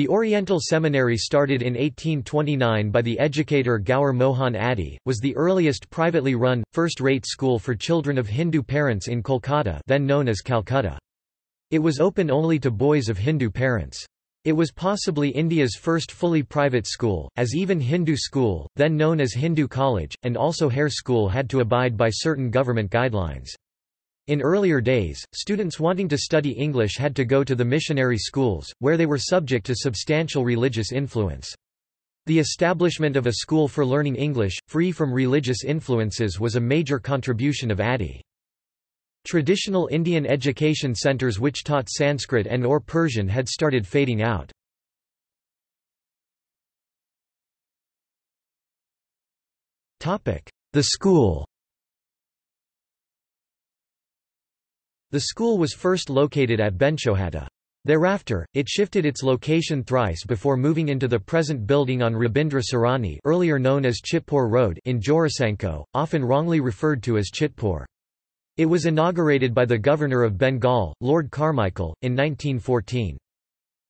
The Oriental Seminary, started in 1829 by the educator Gour Mohan Addy, was the earliest privately run, first-rate school for children of Hindu parents in Kolkata, then known as Calcutta. It was open only to boys of Hindu parents. It was possibly India's first fully private school, as even Hindu School, then known as Hindu College, and also Hare School had to abide by certain government guidelines. In earlier days, students wanting to study English had to go to the missionary schools, where they were subject to substantial religious influence. The establishment of a school for learning English, free from religious influences, was a major contribution of Addy. Traditional Indian education centers which taught Sanskrit and/or Persian had started fading out. The school. The school was first located at Benchohatta. Thereafter, it shifted its location thrice before moving into the present building on Rabindra Sarani, earlier known as Chitpur Road, in Jorasanko, often wrongly referred to as Chitpur. It was inaugurated by the Governor of Bengal, Lord Carmichael, in 1914.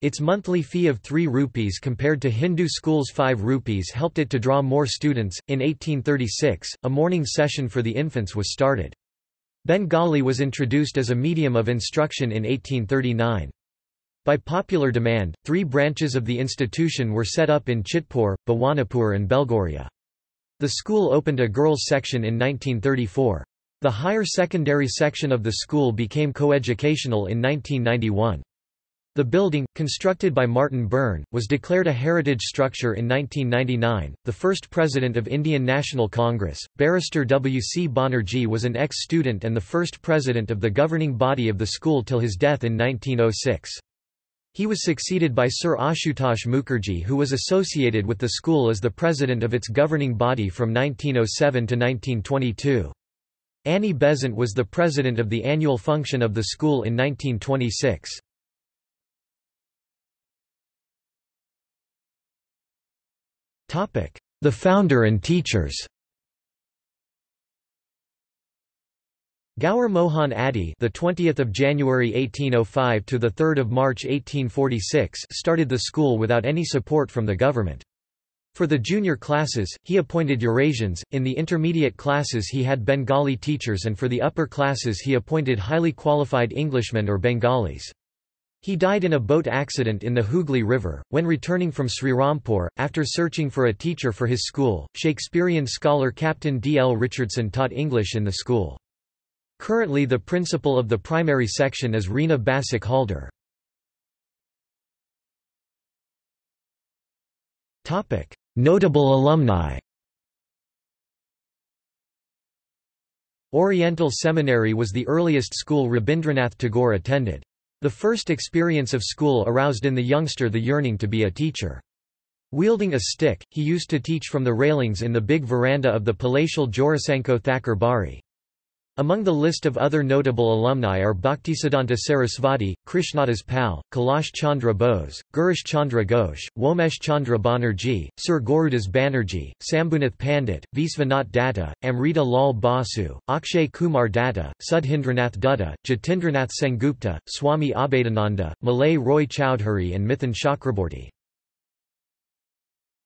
Its monthly fee of 3 rupees compared to Hindu School's 5 rupees helped it to draw more students. In 1836, a morning session for the infants was started. Bengali was introduced as a medium of instruction in 1839. By popular demand, 3 branches of the institution were set up in Chitpur, Bhawanipur and Belgoria. The school opened a girls' section in 1934. The higher secondary section of the school became coeducational in 1991. The building, constructed by Martin Byrne, was declared a heritage structure in 1999. The first president of Indian National Congress, barrister W. C. Bonnerjee, was an ex-student and the first president of the governing body of the school till his death in 1906. He was succeeded by Sir Ashutosh Mukherjee, who was associated with the school as the president of its governing body from 1907 to 1922. Annie Besant was the president of the annual function of the school in 1926. The founder and teachers. Gour Mohan Addy, the 20th of January 1805 to the 3rd of March 1846, started the school without any support from the government. For the junior classes, he appointed Eurasians, in the intermediate classes he had Bengali teachers, and for the upper classes he appointed highly qualified Englishmen or Bengalis. He died in a boat accident in the Hooghly River, when returning from Srirampur, after searching for a teacher for his school. Shakespearean scholar Captain D. L. Richardson taught English in the school. Currently the principal of the primary section is Reena Basak Halder. Notable alumni. Oriental Seminary was the earliest school Rabindranath Tagore attended. The first experience of school aroused in the youngster the yearning to be a teacher. Wielding a stick, he used to teach from the railings in the big veranda of the palatial Jorasanko Thakurbari. Among the list of other notable alumni are Bhaktisiddhanta Sarasvati, Krishnatas Pal, Kalash Chandra Bose, Girish Chandra Ghosh, Womesh Chandra Banerjee, Sir Gorudas Banerjee, Sambhunath Pandit, Visvanath Datta, Amrita Lal Basu, Akshay Kumar Datta, Sudhindranath Dutta, Jatindranath Sengupta, Swami Abhedananda, Malay Roy Chowdhury and Mithun Chakraborty.